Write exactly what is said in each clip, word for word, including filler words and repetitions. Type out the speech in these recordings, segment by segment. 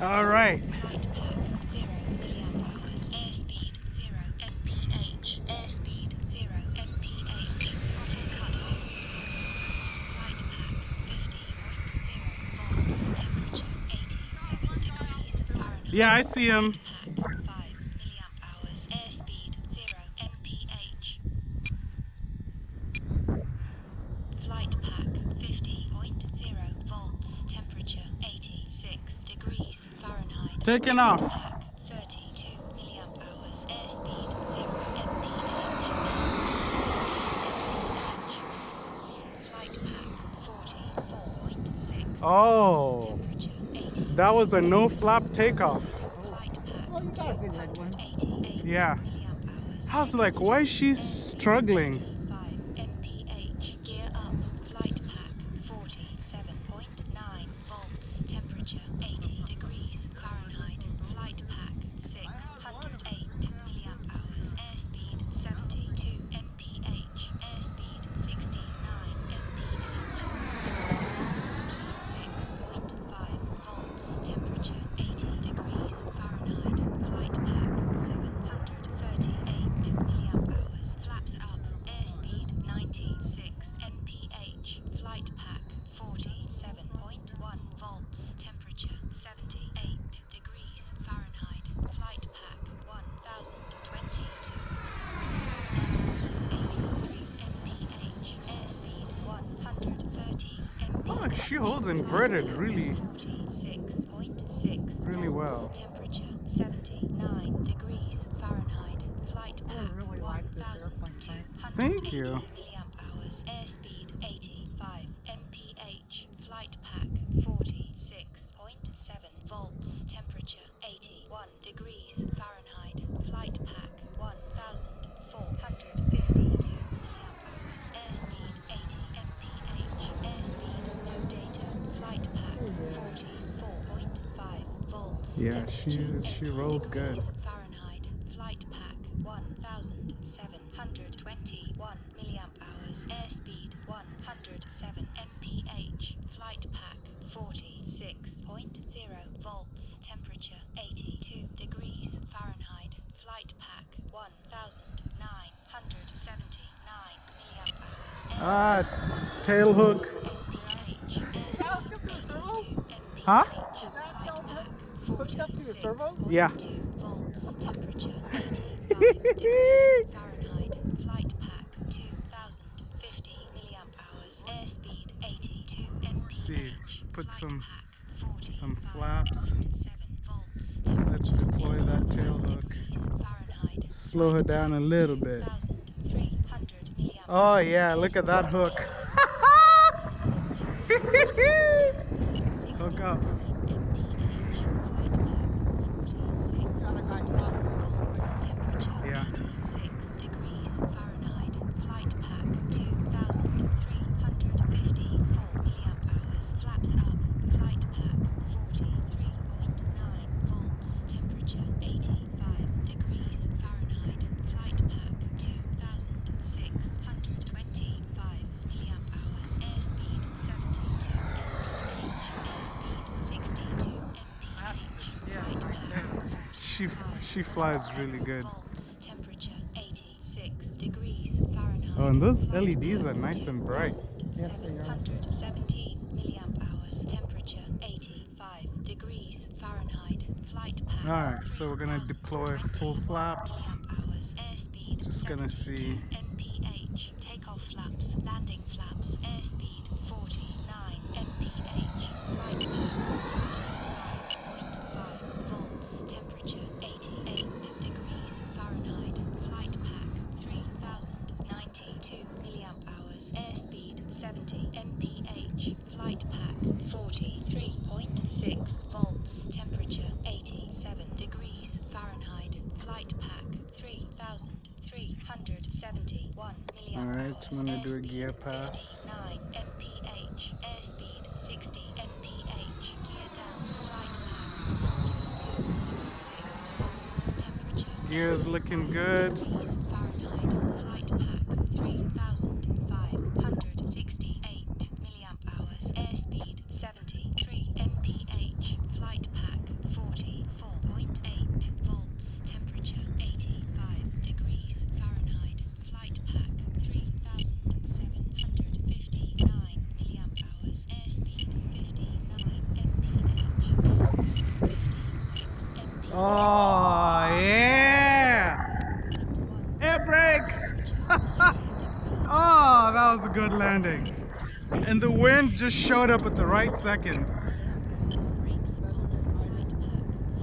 All right. Yeah, I see him. Taking off. thirty-two milliamp hours. Airspeed zero miles per hour. Flight pack forty-four point six. Oh. That was a no-flap takeoff. Flight pack two hundred eighty-eight. Yeah. I was like, why is she struggling? five M P H. Gear up. Flight pack forty-seven point nine volts. Temperature eighty degrees. Flight pack six hundred eight milliamp hours. Airspeed seventy-two mph. Airspeed sixty-nine mph. forty-six point five volts. Temperature eighty degrees Fahrenheit. Flight pack seven hundred thirty-eight milliamp hours. Flaps up. Airspeed ninety-six mph. Flight pack forty-seven point one volts. Temperature seventy-eight. Fahrenheit. Flight pack one thousand twenty-two mph. Airspeed one hundred thirty mph. Oh, she holds inverted really forty-six point six really well. Temperature seventy-nine degrees Fahrenheit. Flight pack really one thousand two hundred eighty. Thank you. Airspeed eighty-five mph. Flight pack forty-six point seven volts. Temperature eighty-one degrees Fahrenheit. Flight pack one thousand four hundred fifty. Airspeed eighty mph. Airspeed no data. Flight pack forty-four point five volts. Yeah, she she rolls good. Fahrenheit. Flight pack one thousand seven hundred twenty-one milliamp hours. Airspeed one hundred seven mph. Flight pack forty-six point zero volts. Temperature eighty-two degrees Fahrenheit. Flight pack one thousand nine hundred seventy-nine milliamp hours. Ah, tail hook. Is that hooked up to the servo? Huh? Is that tail hook hooked up to the servo? Yeah. Volts. Temperature eighty-five degrees Fahrenheit. Flight pack two thousand fifty milliamp hours. Airspeed eighty-two mph. See, put some some flaps. Let's deploy that tail hook. Slow her down a little bit. Oh yeah, look at that hook. Hook up. Yeah. She, she flies really good. Temperature eighty-six degrees Fahrenheit. Oh, and those L E Ds are nice and bright. seven hundred seventeen milliamp hours. Temperature eighty-five degrees Fahrenheit. Flight pack. Alright, so we're gonna deploy full flaps. Just gonna see. M P H. Takeoff flaps. Landing flaps. Airspeed forty-nine mph. Flight pack. seventy M P H. Flight pack forty-three point six volts. Temperature eighty-seven degrees Fahrenheit. Flight pack three thousand three hundred seventy-one milliamp. All right, hours. I'm gonna do a gear pass. nine mph. Airspeed sixty mph. Gear down. Flight pack forty-two point six volts. Temperature. Gear's looking good. Fahrenheit. Flight pack three thousand five hundred. sixty-eight milliamp hours. Airspeed seventy-three mph. Flight pack Oh, yeah! Air brake! Oh, that was a good landing. And the wind just showed up at the right second.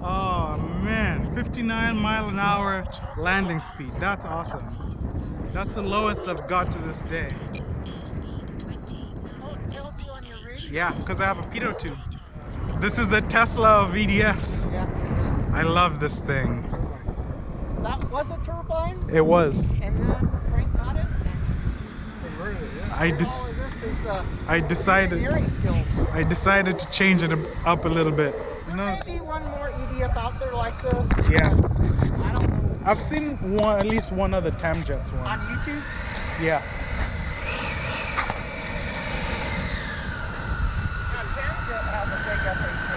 Oh, man. fifty-nine mile an hour landing speed. That's awesome. That's the lowest I've got to this day. Oh, it tells you on your radio? Yeah, because I have a pitot tube. This is the Tesla of E D Fs. Yeah. I love this thing. That was a turbine? It was. And then Frank got it? I, des is, uh, I decided I decided to change it up a little bit. There may be one more E D F out there like this. Yeah. I don't know. I've seen one, at least one other Tamjets one. On YouTube? Yeah. Now Tamjet has a big epic.